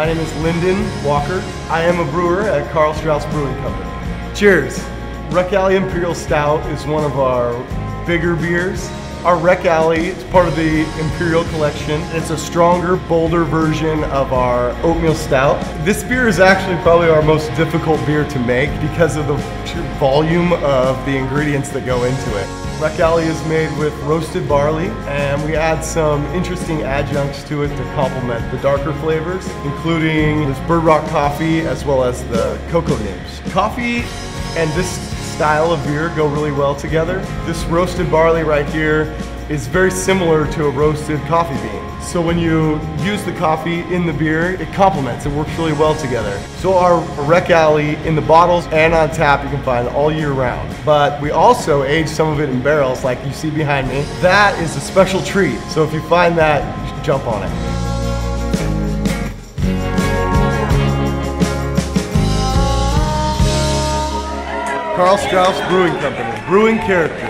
My name is Lyndon Walker. I am a brewer at Karl Strauss Brewing Company. Cheers. Wreck Alley Imperial Stout is one of our bigger beers. Our Wreck Alley, it's part of the Imperial Collection. It's a stronger, bolder version of our Oatmeal Stout. This beer is actually probably our most difficult beer to make because of the volume of the ingredients that go into it. Wreck Alley is made with roasted barley, and we add some interesting adjuncts to it to complement the darker flavors, including this Bird Rock Coffee as well as the cocoa nibs. Coffee and this style of beer go really well together. This roasted barley right here is very similar to a roasted coffee bean. So when you use the coffee in the beer, it complements, it works really well together. So our Wreck Alley in the bottles and on tap, you can find all year round. But we also age some of it in barrels like you see behind me. That is a special treat. So if you find that, you should jump on it. Karl Strauss Brewing Company, brewing character.